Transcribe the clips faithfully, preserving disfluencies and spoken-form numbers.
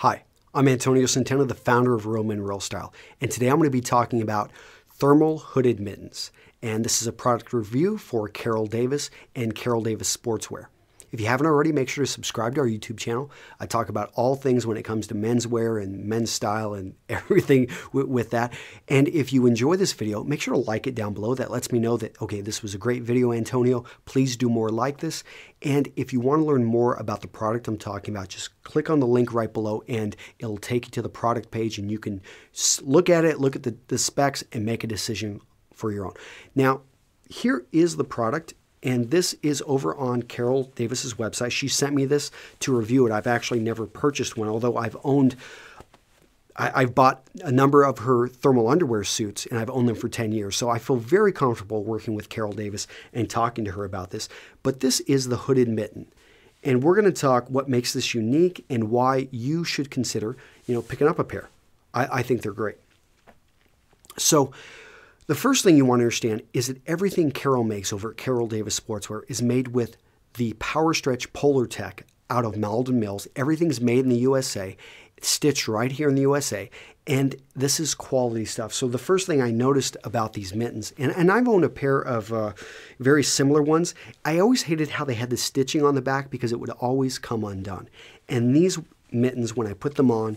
Hi, I'm Antonio Centeno, the founder of Real Men Real Style, and today I'm going to be talking about thermal hooded mittens. And this is a product review for Carol Davis and Carol Davis Sportswear. If you haven't already, make sure to subscribe to our YouTube channel. I talk about all things when it comes to menswear and men's style and everything with that. And if you enjoy this video, make sure to like it down below. That lets me know that, okay, this was a great video, Antonio. Please do more like this. And if you want to learn more about the product I'm talking about, just click on the link right below and it'll take you to the product page and you can look at it, look at the, the specs, and make a decision for your own. Now, here is the product. And this is over on Carol Davis's website. She sent me this to review it. I've actually never purchased one, although I've owned, I, I've bought a number of her thermal underwear suits, and I've owned them for ten years. So I feel very comfortable working with Carol Davis and talking to her about this. But this is the hooded mitten. And we're going to talk what makes this unique and why you should consider, you know, picking up a pair. I, I think they're great. So the first thing you want to understand is that everything Carol makes over at Carol Davis Sportswear is made with the Power Stretch Polartec out of Malden Mills. Everything's made in the U S A. It's stitched right here in the U S A. And this is quality stuff. So the first thing I noticed about these mittens, and, and I've owned a pair of uh, very similar ones, I always hated how they had the stitching on the back because it would always come undone. And these mittens, when I put them on,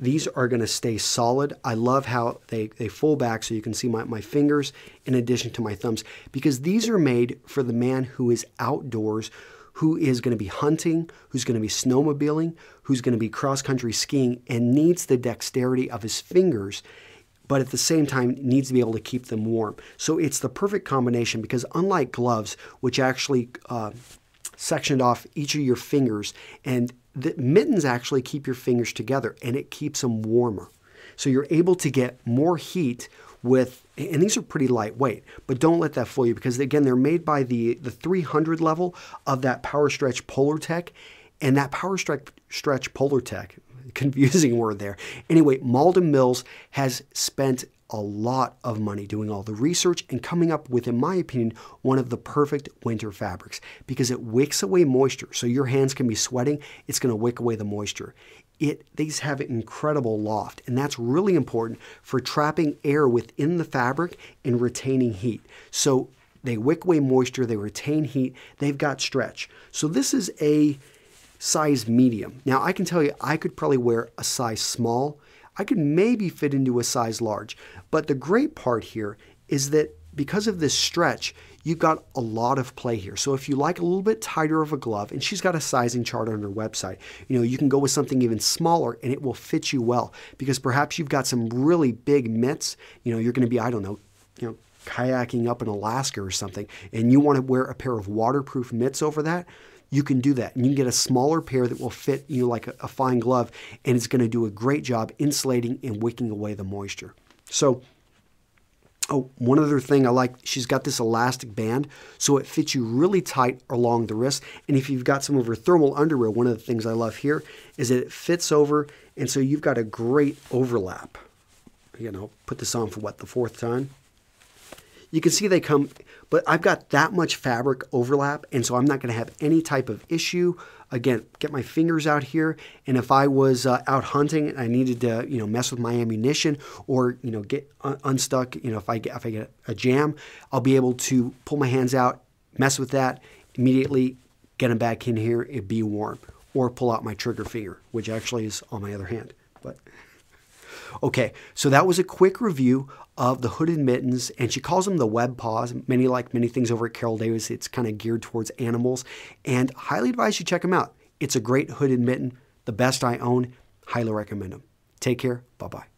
these are going to stay solid. I love how they, they fold back so you can see my, my fingers in addition to my thumbs, because these are made for the man who is outdoors, who is going to be hunting, who's going to be snowmobiling, who's going to be cross-country skiing and needs the dexterity of his fingers, but at the same time needs to be able to keep them warm. So it's the perfect combination because unlike gloves, which actually uh, sectioned off each of your fingers, and the mittens actually keep your fingers together and it keeps them warmer. So you're able to get more heat with, and these are pretty lightweight, but don't let that fool you because again, they're made by the, the three hundred level of that Power Stretch Polartec, and that Power Stretch, Stretch Polartec, confusing word there. Anyway, Malden Mills has spent a lot of money doing all the research and coming up with, in my opinion, one of the perfect winter fabrics because it wicks away moisture. So your hands can be sweating, it's going to wick away the moisture. It, these have an incredible loft, and that's really important for trapping air within the fabric and retaining heat. So they wick away moisture, they retain heat, they've got stretch. So this is a size medium. Now I can tell you I could probably wear a size small. I could maybe fit into a size large, but the great part here is that because of this stretch, you've got a lot of play here. So if you like a little bit tighter of a glove, and she's got a sizing chart on her website, you know, you can go with something even smaller and it will fit you well because perhaps you've got some really big mitts, you know, you're going to be, I don't know, you know, kayaking up in Alaska or something, and you want to wear a pair of waterproof mitts over that, you can do that. And you can get a smaller pair that will fit you know, like a, a fine glove, and it's going to do a great job insulating and wicking away the moisture. So, oh, one other thing I like, she's got this elastic band, so it fits you really tight along the wrist. And if you've got some of her thermal underwear, one of the things I love here is that it fits over, and so you've got a great overlap. You know, put this on for what, the fourth time? You can see they come, but I've got that much fabric overlap, and so I'm not going to have any type of issue. Again, get my fingers out here, and if I was uh, out hunting and I needed to, you know, mess with my ammunition or, you know, get un unstuck, you know, if I get, if I get a jam, I'll be able to pull my hands out, mess with that, immediately get them back in here, it'd be warm, or pull out my trigger finger, which actually is on my other hand, but. Okay, so that was a quick review of the hooded mittens, and she calls them the web paws. Many, like many things over at Carol Davis, it's kind of geared towards animals, and highly advise you check them out. It's a great hooded mitten, the best I own. Highly recommend them. Take care. Bye-bye.